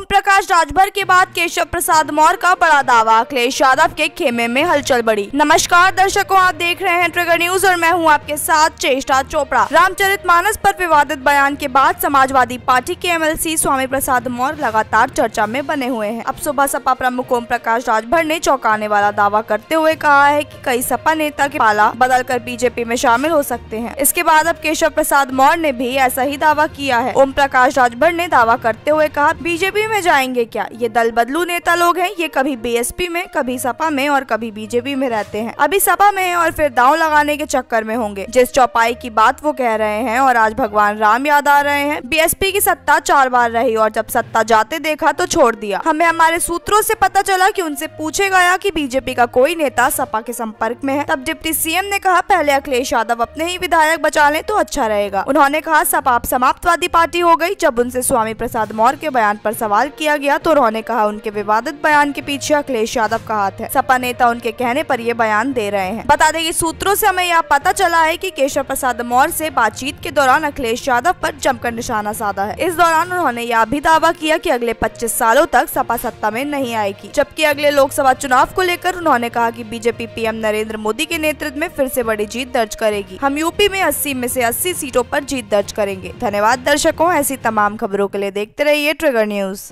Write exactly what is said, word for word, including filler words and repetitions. ओम प्रकाश राजभर के बाद केशव प्रसाद मौर्य का बड़ा दावा, अखिलेश यादव के खेमे में हलचल बढ़ी। नमस्कार दर्शकों, आप देख रहे हैं ट्रिगर न्यूज़ और मैं हूं आपके साथ चेष्टा चोपड़ा। रामचरित मानस पर विवादित बयान के बाद समाजवादी पार्टी के M L C Swami Prasad Maurya लगातार चर्चा में बने हुए हैं। अब सुबह सपा प्रमुख ओम प्रकाश राजभर ने चौंकाने वाला दावा करते हुए कहा है कि कई सपा नेता के पाला बदल कर बी जे पी में शामिल हो सकते हैं। इसके बाद अब केशव प्रसाद मौर्य ने भी ऐसा ही दावा किया है। ओम प्रकाश राजभर ने दावा करते हुए कहा, बी जे पी में जाएंगे क्या, ये दल बदलू नेता लोग हैं, ये कभी बी एस पी में, कभी सपा में और कभी बी जे पी में रहते हैं, अभी सपा में हैं और फिर दांव लगाने के चक्कर में होंगे। जिस चौपाई की बात वो कह रहे हैं और आज भगवान राम याद आ रहे हैं। बी एस पी की सत्ता चार बार रही और जब सत्ता जाते देखा तो छोड़ दिया। हमें हमारे सूत्रों से पता चला कि उनसे पूछे गया कि बी जे पी का कोई नेता सपा के संपर्क में है, तब डिप्टी सी एम ने कहा पहले अखिलेश यादव अपने ही विधायक बचा लें तो अच्छा रहेगा। उन्होंने कहा सपा अब समाजवादी पार्टी हो गई। जब उनसे स्वामी प्रसाद मौर्य के बयान पर सवाल किया गया तो उन्होंने कहा उनके विवादित बयान के पीछे अखिलेश यादव का हाथ है, सपा नेता उनके कहने पर ये बयान दे रहे हैं। बता दें कि सूत्रों से हमें यह पता चला है कि केशव प्रसाद मौर्य से बातचीत के दौरान अखिलेश यादव पर जमकर निशाना साधा है। इस दौरान उन्होंने यह भी दावा किया कि अगले पच्चीस सालों तक सपा सत्ता में नहीं आएगी, जबकि अगले लोकसभा चुनाव को लेकर उन्होंने कहा कि B J P P M Narendra Modi के नेतृत्व में फिर से बड़ी जीत दर्ज करेगी। हम यू पी में अस्सी में से अस्सी सीटों पर जीत दर्ज करेंगे। धन्यवाद दर्शकों, ऐसी तमाम खबरों के लिए देखते रहिए ट्रिगर न्यूज़।